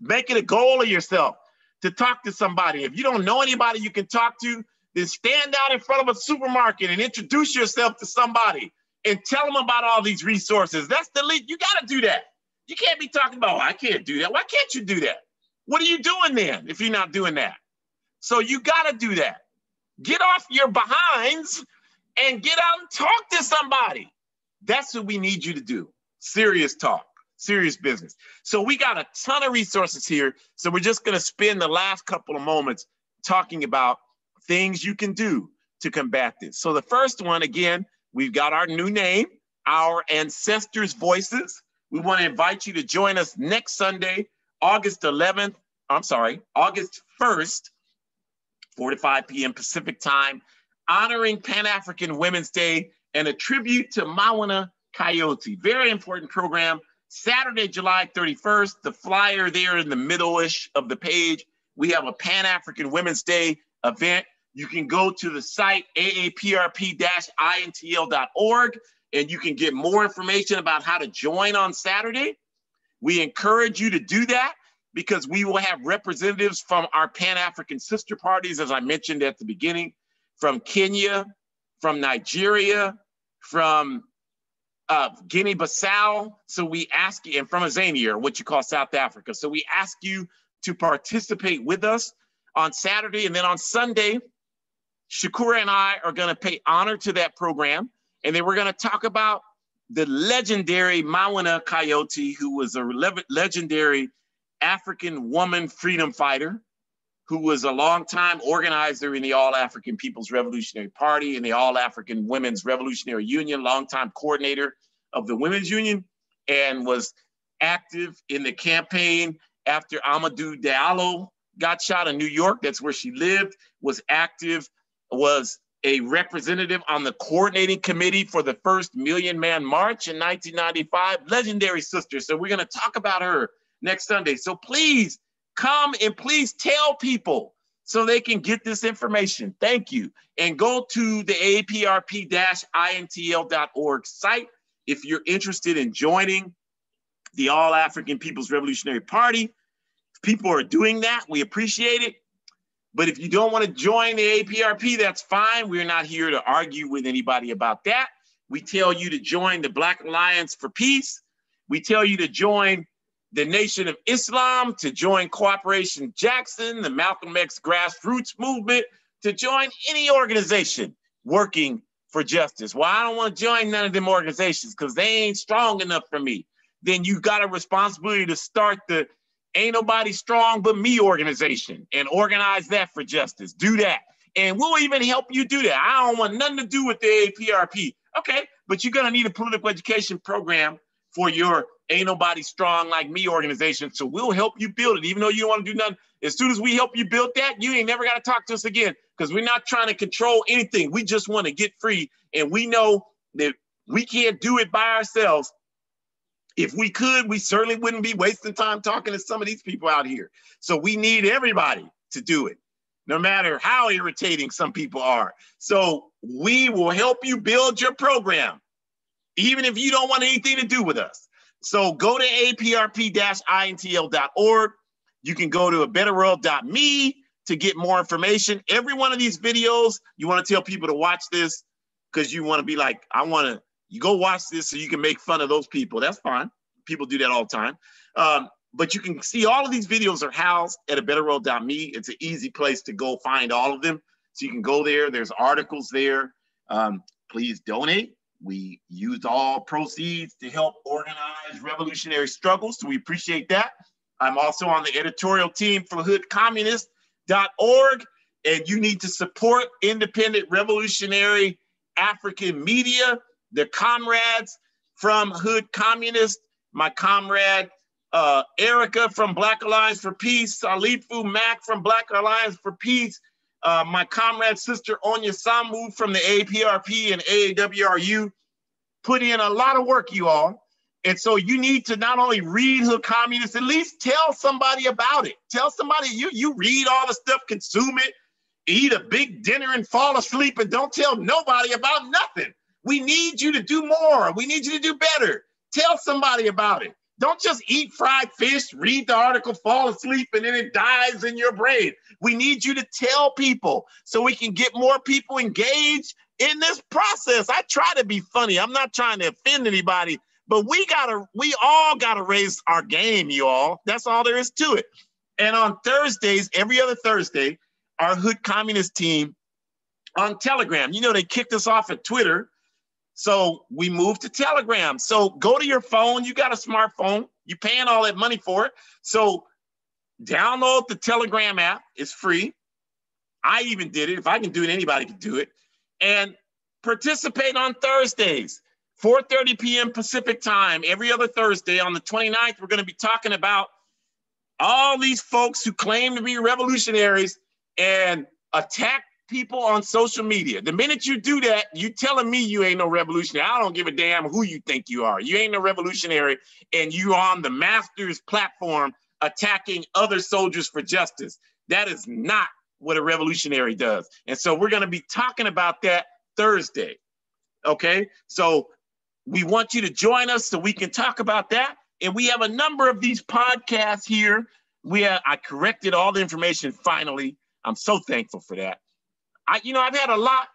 Make it a goal of yourself to talk to somebody. If you don't know anybody you can talk to, then stand out in front of a supermarket and introduce yourself to somebody and tell them about all these resources. That's the lead. You gotta do that. You can't be talking about, oh, I can't do that. Why can't you do that? What are you doing then if you're not doing that? So you gotta do that. Get off your behinds and get out and talk to somebody. That's what we need you to do. Serious talk. Serious business. So we got a ton of resources here. So we're just gonna spend the last couple of moments talking about things you can do to combat this. So the first one, again, we've got our new name, Our Ancestors' Voices. We wanna invite you to join us next Sunday, August eleventh, I'm sorry, August first, four to five p m Pacific time, honoring Pan-African Women's Day and a tribute to Mawina Kouyate. Very important program. Saturday, July thirty-first, the flyer there in the middle-ish of the page, we have a Pan-African Women's Day event. You can go to the site A A P R P dash I N T L dot org and you can get more information about how to join on Saturday. We encourage you to do that because we will have representatives from our Pan-African sister parties, as I mentioned at the beginning, from Kenya, from Nigeria, from Uh, Guinea-Bissau, so we ask you, and from Azania, or what you call South Africa. So we ask you to participate with us on Saturday, and then on Sunday, Shukura and I are gonna pay honor to that program, and then we're gonna talk about the legendary Mawina Kouyate, who was a legendary African woman freedom fighter who was a longtime organizer in the All African People's Revolutionary Party and the All African Women's Revolutionary Union, longtime coordinator of the Women's Union, and was active in the campaign after Amadou Diallo got shot in New York. That's where she lived, was active, was a representative on the coordinating committee for the first Million Man March in nineteen ninety-five, legendary sister. So we're gonna talk about her next Sunday. So please come and please tell people so they can get this information. Thank you. And go to the A P R P dash I N T L dot org site if you're interested in joining the All African People's Revolutionary Party. People are doing that. We appreciate it. But if you don't want to join the A P R P, that's fine. We're not here to argue with anybody about that. We tell you to join the Black Alliance for Peace. We tell you to join the Nation of Islam, to join Cooperation Jackson, the Malcolm X grassroots movement, to join any organization working for justice. Well, I don't want to join none of them organizations because they ain't strong enough for me. Then you got a responsibility to start the Ain't Nobody Strong But Me organization and organize that for justice. Do that. And we'll even help you do that. I don't want nothing to do with the A P R P. Okay, but you're going to need a political education program for your Ain't Nobody Strong Like Me organization. So we'll help you build it, even though you don't want to do nothing. As soon as we help you build that, you ain't never got to talk to us again, because we're not trying to control anything. We just want to get free. And we know that we can't do it by ourselves. If we could, we certainly wouldn't be wasting time talking to some of these people out here. So we need everybody to do it, no matter how irritating some people are. So we will help you build your program, even if you don't want anything to do with us. So go to A P R P dash I N T L dot org. You can go to a better world dot me to get more information. Every one of these videos, you want to tell people to watch this because you want to be like, I want to. You go watch this so you can make fun of those people. That's fine. People do that all the time. Um, but you can see all of these videos are housed at a better world dot me. It's an easy place to go find all of them. So you can go there. There's articles there. Um, please donate. We used all proceeds to help organize revolutionary struggles. So we appreciate that. I'm also on the editorial team for hood communist dot org. And you need to support independent revolutionary African media. The comrades from Hood Communist, my comrade uh, Erica from Black Alliance for Peace, Salifu Mack from Black Alliance for Peace, uh, my comrade sister Onya Samu from the A P R P and A A W R U, put in a lot of work, you all. And so you need to not only read Hood Communist, at least tell somebody about it. Tell somebody, you, you read all the stuff, consume it, eat a big dinner and fall asleep and don't tell nobody about nothing. We need you to do more. We need you to do better. Tell somebody about it. Don't just eat fried fish, read the article, fall asleep, and then it dies in your brain. We need you to tell people so we can get more people engaged in this process. I try to be funny. I'm not trying to offend anybody, but we gotta, we all gotta raise our game, you all. That's all there is to it. And on Thursdays, every other Thursday, our Hood Communist team on Telegram, you know, they kicked us off at Twitter. So we moved to Telegram. So go to your phone. You got a smartphone. You're paying all that money for it. So download the Telegram app. It's free. I even did it. If I can do it, anybody can do it. And participate on Thursdays, four thirty p m Pacific time. Every other Thursday on the twenty-ninth, we're going to be talking about all these folks who claim to be revolutionaries and attack people on social media. The minute you do that, you telling me you ain't no revolutionary. I don't give a damn who you think you are. You ain't no revolutionary, and you on the master's platform attacking other soldiers for justice. That is not what a revolutionary does. And so we're going to be talking about that Thursday. Okay, so we want you to join us so we can talk about that. And we have a number of these podcasts here. We have, I corrected all the information finally. I'm so thankful for that. I, you know, I've had a lot.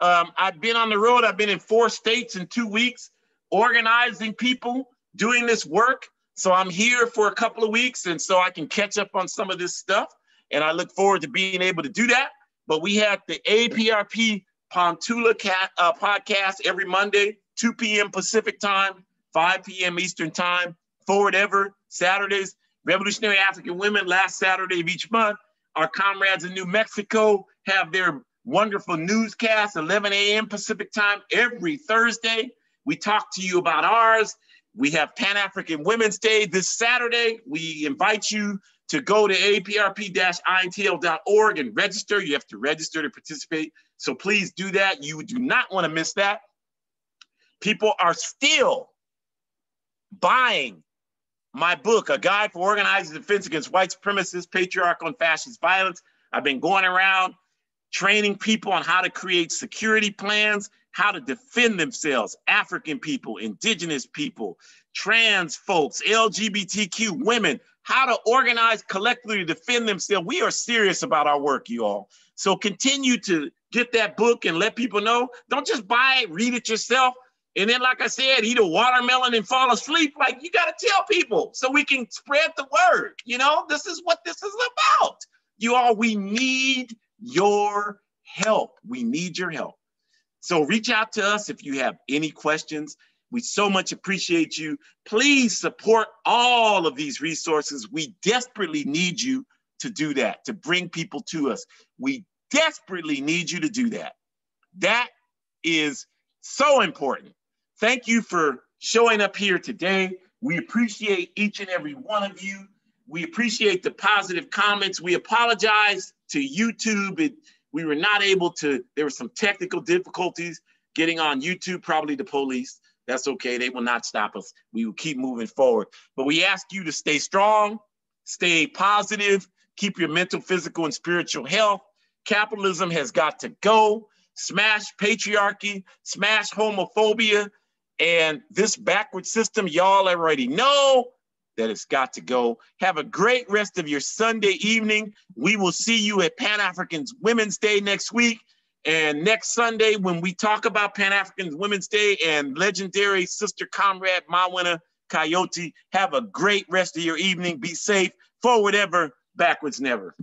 Um, I've been on the road. I've been in four states in two weeks, organizing people, doing this work. So I'm here for a couple of weeks, and so I can catch up on some of this stuff. And I look forward to being able to do that. But we have the A P R P Pontula Cat, uh, podcast every Monday, two p m Pacific time, five p m Eastern time, forward ever, Saturdays. Revolutionary African women last Saturday of each month. Our comrades in New Mexico have their wonderful newscast, eleven a m Pacific time every Thursday. We talk to you about ours. We have Pan-African Women's Day this Saturday. We invite you to go to A P R P dash I N T L dot org and register. You have to register to participate. So please do that. You do not want to miss that. People are still buying my book, A Guide for Organizing Defense Against White Supremacists, Patriarchal and Fascist Violence. I've been going around training people on how to create security plans, how to defend themselves, African people, indigenous people, trans folks, L G B T Q women, how to organize collectively to defend themselves. We are serious about our work, you all. So continue to get that book and let people know. Don't just buy it, read it yourself. And then, like I said, eat a watermelon and fall asleep. Like, you got to tell people so we can spread the word. You know, this is what this is about. You all, we need your help. We need your help. So reach out to us if you have any questions. We so much appreciate you. Please support all of these resources. We desperately need you to do that, to bring people to us. We desperately need you to do that. That is so important. Thank you for showing up here today. We appreciate each and every one of you. We appreciate the positive comments. We apologize to YouTube. It, we were not able to, there were some technical difficulties getting on YouTube, probably the police. That's okay, they will not stop us. We will keep moving forward. But we ask you to stay strong, stay positive, keep your mental, physical, and spiritual health. Capitalism has got to go. Smash patriarchy, smash homophobia, and this backward system, y'all already know that it's got to go. Have a great rest of your Sunday evening. We will see you at Pan-African Women's Day next week. And next Sunday, when we talk about Pan-African Women's Day and legendary sister comrade Mawina Kouyate, have a great rest of your evening. Be safe. Forward ever, backwards never.